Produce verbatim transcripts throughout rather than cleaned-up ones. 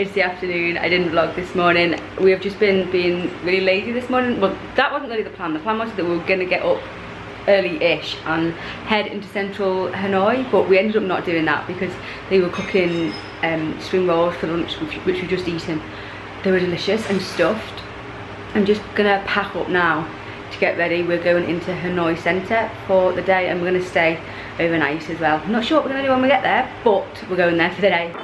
It's the afternoon. I didn't vlog this morning. We have just been being really lazy this morning. Well, that wasn't really the plan. The plan was that we were going to get up early-ish and head into central Hanoi, but we ended up not doing that because they were cooking um, spring rolls for lunch, which, which we've just eaten. They were delicious and stuffed. I'm just gonna pack up now to get ready. We're going into Hanoi Centre for the day and we're gonna stay overnight as well. I'm not sure what we're gonna do when we get there, but we're going there for the day.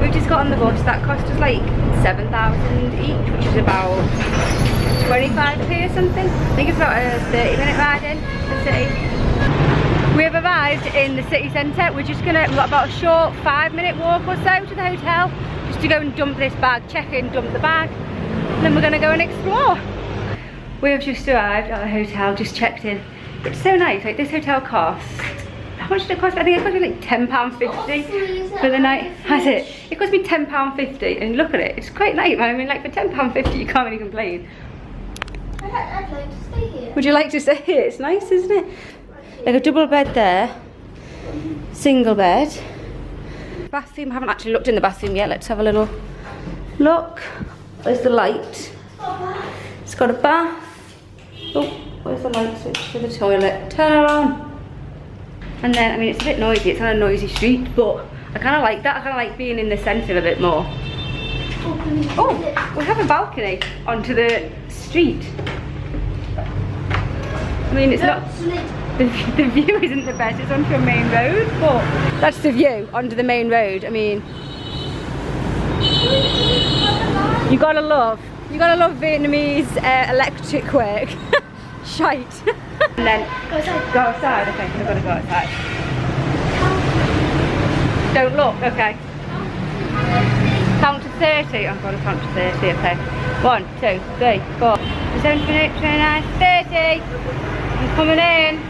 We've just got on the bus. That cost us like seven thousand each, which is about twenty-five p or something. I think it's about a thirty minute ride in the city. We have arrived in the city centre. We're just gonna, we've got about a short five minute walk or so to the hotel, just to go and dump this bag, check in, dump the bag, and then we're gonna go and explore. We have just arrived at the hotel, just checked in. It's so nice, like this hotel costs, how much did it cost? I think it cost me like ten pounds fifty for the night, has it? It cost me ten pounds fifty, and look at it, it's quite nice. I mean, like for ten pounds fifty you can't really complain. I'd, I'd like to stay here. Would you like to stay here? It's nice, isn't it? Like a double bed there, single bed. Bathroom, I haven't actually looked in the bathroom yet. Let's have a little look. There's the light. It's got a bath. Oh, where's the light switch to the toilet? Turn her on. And then, I mean, it's a bit noisy. It's on a noisy street, but I kind of like that. I kind of like being in the centre a bit more. Oh, we have a balcony onto the street. I mean, it's not... The, the view isn't the best, it's onto a main road, but that's the view, onto the main road. I mean, you gotta love, you gotta love Vietnamese uh, electric work. Shite. And then go outside. Go outside, I think. I've gotta go outside. Don't look, okay. Count to thirty. I'm gonna count to thirty, okay. One, two, three, four. seven, twenty-eight, twenty-nine, thirty. I'm coming in.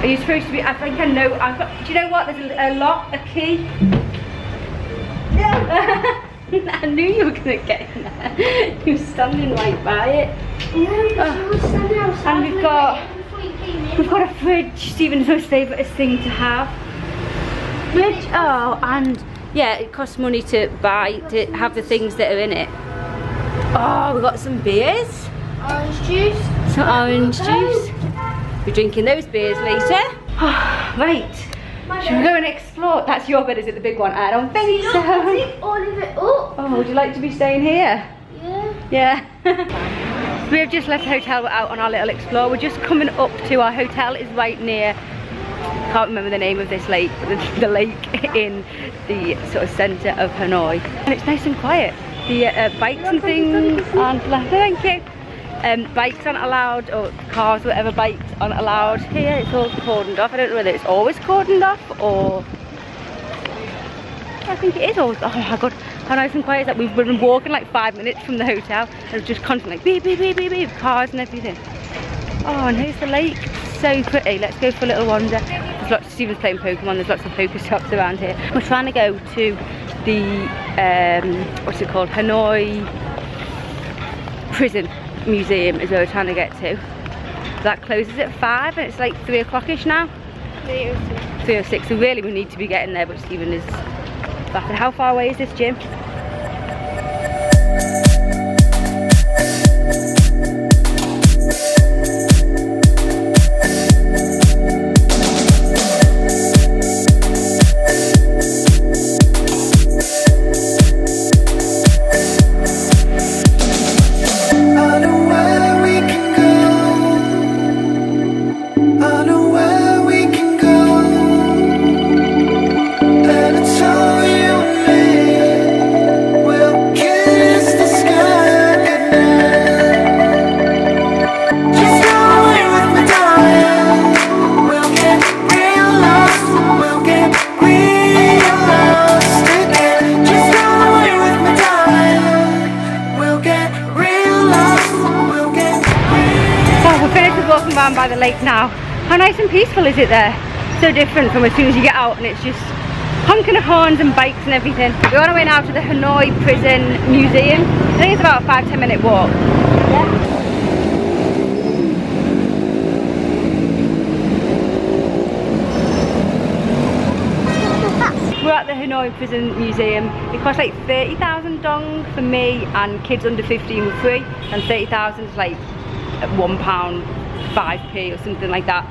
Are you supposed to be? I think I know. I've got. Do you know what? There's a, a lock, a key. Yeah. I knew you were gonna get in there. You were standing right by it. No, oh. You were standing outside. And we've got, you we've got a fridge. Stephen's most favourite thing to have. Fridge. Oh, and yeah, it costs money to buy to have the things that are in it. Oh, we've got some beers. Orange juice. Some orange juice. We're drinking those beers later. Oh, right, should we go and explore? That's your bed, is it, the big one? I don't think so. All of it up. Oh, would you like to be staying here? Yeah. Yeah. We have just left the hotel. We're out on our little explore. We're just coming up to our hotel. It's right near, I can't remember the name of this lake, the, the lake in the sort of centre of Hanoi. And it's nice and quiet. The uh, bikes and things aren't allowed. Thank you. Um, bikes aren't allowed, or cars, whatever, bikes aren't allowed here. It's all cordoned off. I don't know whether it's always cordoned off or... I think it is always... Oh my god, how nice and quiet is that? We've been walking like five minutes from the hotel and it's just constantly like beep, beep, beep, beep, beep, cars and everything. Oh, and here's the lake. So pretty. Let's go for a little wander. There's lots of... Stephen's playing Pokemon. There's lots of Pokéstops around here. We're trying to go to the... Um, what's it called? Hanoi Prison Museum is where we're trying to get to. That closes at five and it's like three o'clock-ish now. three oh six. three oh six, so really we need to be getting there, but Stephen is back. And how far away is this gym? By the lake now. How nice and peaceful is it there? So different from as soon as you get out and it's just honking of horns and bikes and everything. We're on our way now to the Hanoi Prison Museum. I think it's about a five ten minute walk. Yeah. at the Hanoi Prison Museum. It costs like thirty thousand dong for me, and kids under fifteen were free, and thirty thousand is like one pound five p or something like that.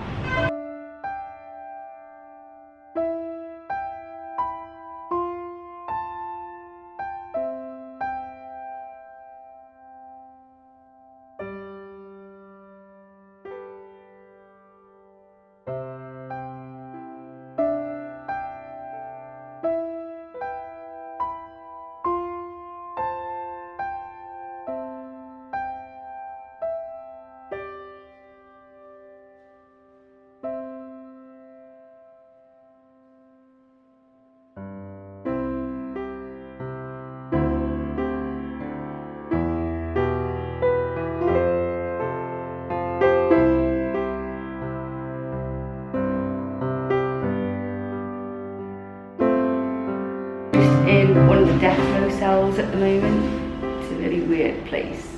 In one of the death row cells at the moment. It's a really weird place.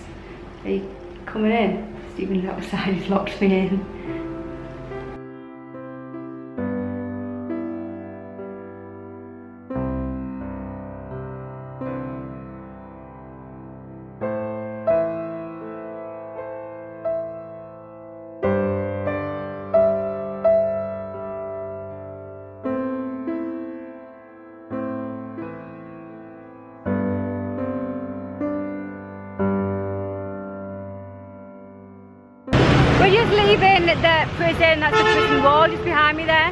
Are you coming in? Stephen's outside, he's locked me in. We're just leaving the prison. That's the prison wall just behind me there.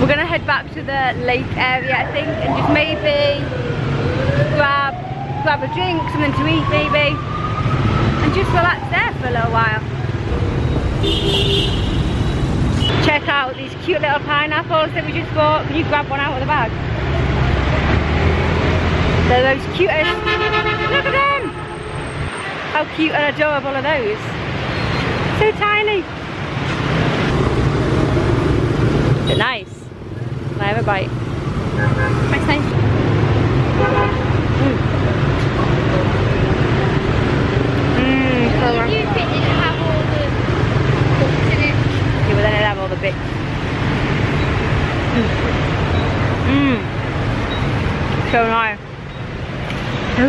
We're gonna head back to the lake area, I think, and just maybe grab grab a drink, something to eat maybe, and just relax there for a little while. Check out these cute little pineapples that we just bought. Can you grab one out of the bag? They're those cutest. Look at them! How cute and adorable are those? So tiny. They're nice. Can I have a bite? That's nice. Mmm. Mm, colour. You fit it and have all the bits in it. Yeah, well then it'll have all the bits.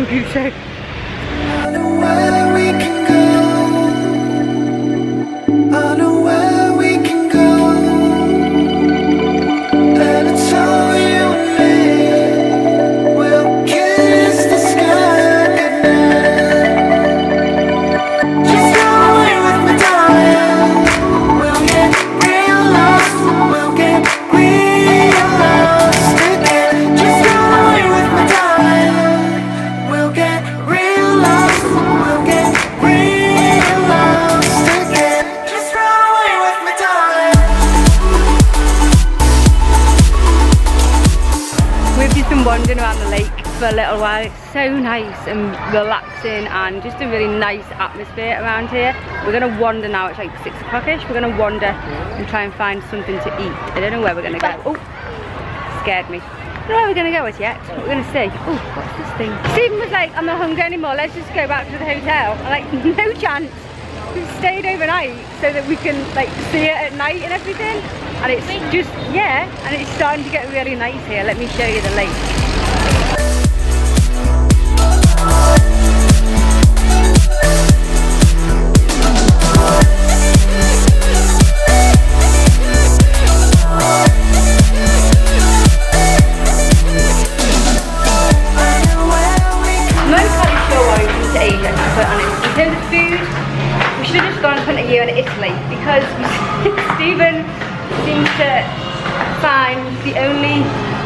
Mmm. Mm. So nice. So juicy. Wandering around the lake for a little while. It's so nice and relaxing, and just a really nice atmosphere around here. We're gonna wander now. It's like six o'clock-ish. We're gonna wander and try and find something to eat. I don't know where we're gonna go. Oh, scared me. I don't know where we're gonna go as yet. We're gonna see. Oh, what's this thing? Stephen was like, I'm not hungry anymore, let's just go back to the hotel. I'm like, no chance. We've stayed overnight so that we can like see it at night and everything. And it's just, yeah, and it's starting to get really nice here. Let me show you the lake.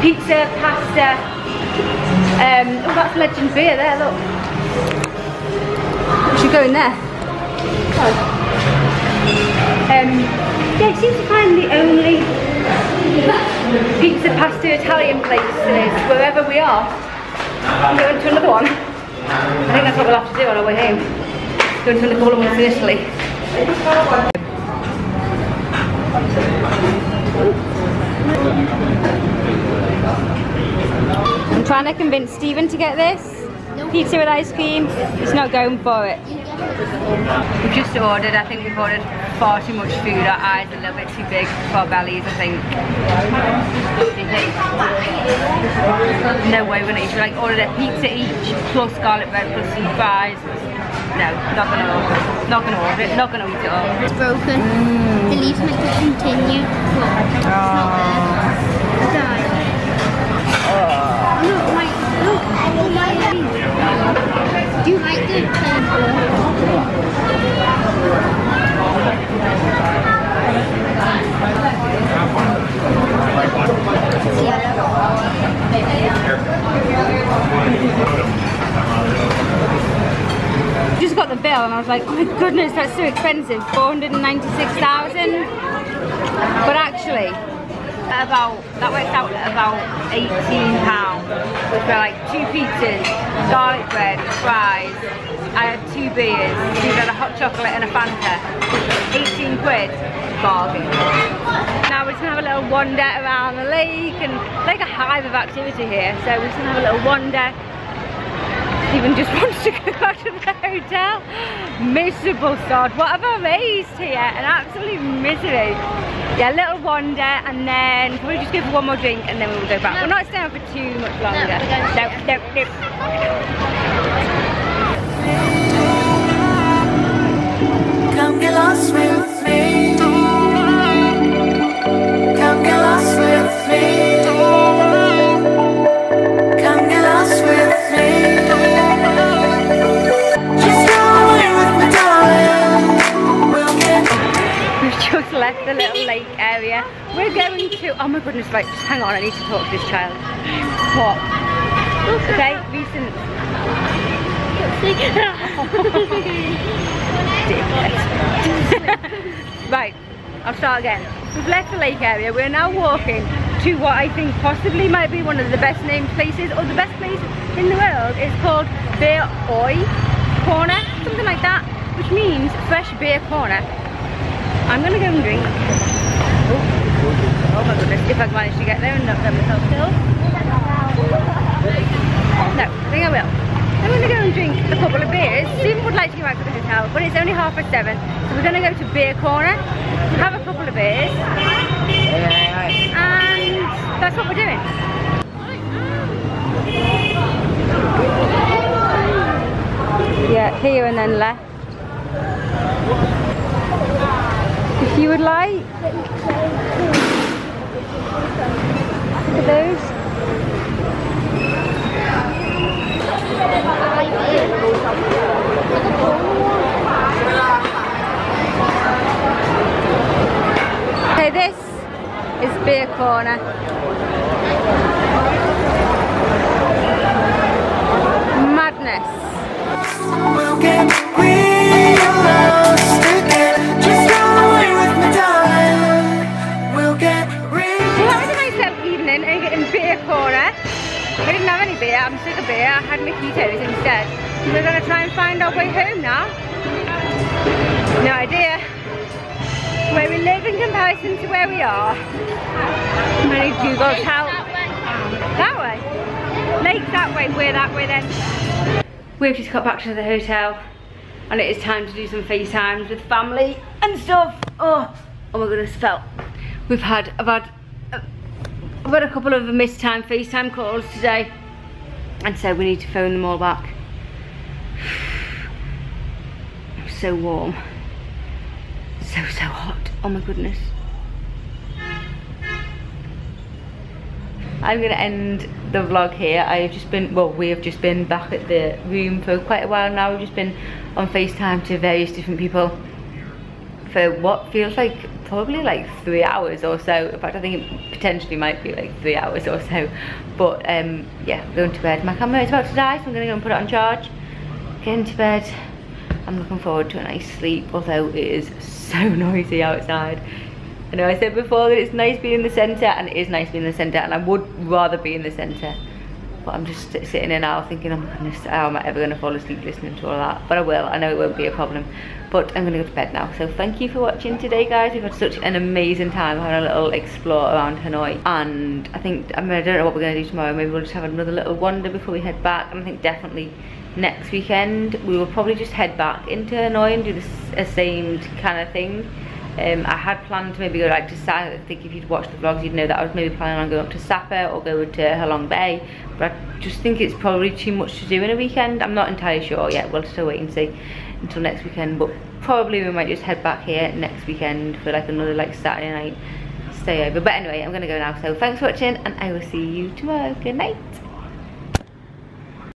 Pizza, pasta, um, oh, that's Legend Beer there, look. We should go in there. Oh. Um, yeah, it seems to find the only pizza, pasta, Italian place that is wherever we are. I'm going to another one. I think that's what we'll have to do on our way home. Going to another one in Italy. I'm trying to convince Stephen to get this, Pizza with ice cream, it's not going for it. We've just ordered, I think we've ordered far too much food. Our eyes are a little bit too big for our bellies, I think. What do you think? No way we're gonna eat. We like ordered a pizza each, plus garlic bread, plus some fries. No, not gonna order it. Not gonna order it, not gonna eat it all. It's broken. Mm. The leaves meant to continue, but it's not there. Die. Look, like, look, I Do you like the Just got the bill and I was like, oh my goodness, that's so expensive, four hundred ninety-six thousand. But actually, about that worked out at about eighteen pounds for like two pizzas, garlic bread, fries. I had two beers, so we had a hot chocolate and a Fanta. eighteen quid, bargain. Now we're just gonna have a little wander around the lake, and like a hive of activity here, so we're just gonna have a little wander. Even just wants to go back to the hotel. Miserable sod. What have I raised here? An absolute misery. Yeah, a little wander and then probably just give one more drink and then we'll go back. No. We're not staying for too much longer. No, no, no. Come get lost with me. Come get lost with me. Come get lost with me. Just left the little lake area. We're going to, oh my goodness, right, just hang on, I need to talk to this child. What? Okay, recent. Right, I'll start again. We've left the lake area, we're now walking to what I think possibly might be one of the best named places, or the best place in the world. It's called Bia Hoi Corner, something like that, which means fresh beer corner. I'm gonna go and drink. Oh, oh my goodness, if I manage to get there and not get myself killed. No, I think I will. I'm gonna go and drink a couple of beers. Stephen would like to go back to the hotel, but it's only half past seven, so we're gonna go to Beer Corner, have a couple of beers, and that's what we're doing. Yeah, here and then left. If you would like. Look at those. Okay, this is Beer Corner. Madness. Corner. I didn't have any beer, I'm sick of beer, I had mojitos instead. We're going to try and find our way home now. No idea where we live in comparison to where we are. I need Google's help. That way? Lake that way, we're that way then. We've just got back to the hotel and it is time to do some FaceTimes with family and stuff. Oh, oh my goodness, felt. We've had about I've got a couple of missed time FaceTime calls today, and so we need to phone them all back. I'm so warm. So, so hot. Oh my goodness. I'm going to end the vlog here. I have just been, well, we have just been back at the room for quite a while now. We've just been on FaceTime to various different people for what feels like probably like three hours or so. In fact, I think it potentially might be like three hours or so. But um, yeah, going to bed. My camera is about to die, so I'm gonna go and put it on charge. Getting to bed. I'm looking forward to a nice sleep, although it is so noisy outside. I know I said before that it's nice being in the center, and it is nice being in the center, and I would rather be in the center. But I'm just sitting here now thinking, oh my goodness, how am I ever going to fall asleep listening to all that? But I will, I know it won't be a problem. But I'm going to go to bed now. So thank you for watching today, guys. We've had such an amazing time having a little explore around Hanoi. And I think, I mean, I don't know what we're going to do tomorrow. Maybe we'll just have another little wander before we head back. And I think definitely next weekend, we will probably just head back into Hanoi and do the same kind of thing. Um, I had planned to maybe go like to Sapa. I think if you'd watched the vlogs you'd know that I was maybe planning on going up to Sapa or go to Halong Bay, but I just think it's probably too much to do in a weekend. I'm not entirely sure yet, we'll still wait and see until next weekend, but probably we might just head back here next weekend for like another like Saturday night stay over. But anyway, I'm gonna go now, so thanks for watching and I will see you tomorrow. Good night.